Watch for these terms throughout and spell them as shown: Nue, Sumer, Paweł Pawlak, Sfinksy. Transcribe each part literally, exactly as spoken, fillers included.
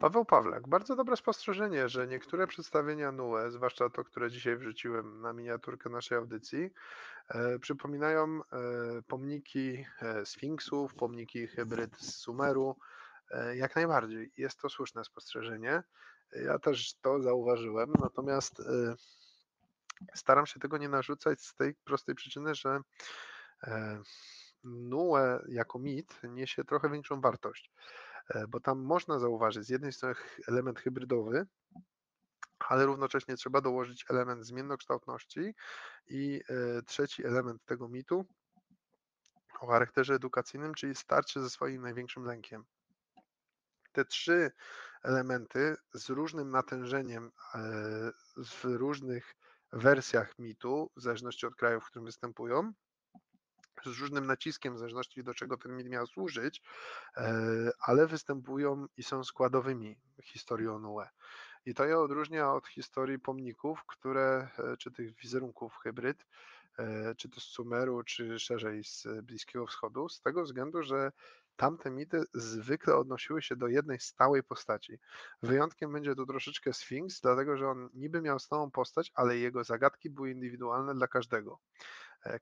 Paweł Pawlak. Bardzo dobre spostrzeżenie, że niektóre przedstawienia N U E, zwłaszcza to, które dzisiaj wrzuciłem na miniaturkę naszej audycji, e, przypominają e, pomniki e, Sfinksów, pomniki hybryd z Sumeru. E, jak najbardziej. Jest to słuszne spostrzeżenie. Ja też to zauważyłem, natomiast e, staram się tego nie narzucać z tej prostej przyczyny, że e, N U E jako mit niesie trochę większą wartość, bo tam można zauważyć z jednej strony element hybrydowy, ale równocześnie trzeba dołożyć element zmiennokształtności i trzeci element tego mitu o charakterze edukacyjnym, czyli starcie ze swoim największym lękiem. Te trzy elementy z różnym natężeniem, w różnych wersjach mitu, w zależności od kraju, w którym występują, z różnym naciskiem, w zależności do czego ten mit miał służyć, ale występują i są składowymi historii o N U E. I to je odróżnia od historii pomników, które, czy tych wizerunków hybryd, czy to z Sumeru, czy szerzej z Bliskiego Wschodu, z tego względu, że tamte mity zwykle odnosiły się do jednej stałej postaci. Wyjątkiem będzie tu troszeczkę Sfinks, dlatego że on niby miał stałą postać, ale jego zagadki były indywidualne dla każdego.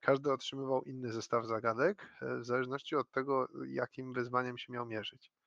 Każdy otrzymywał inny zestaw zagadek w zależności od tego, jakim wyzwaniem się miał mierzyć.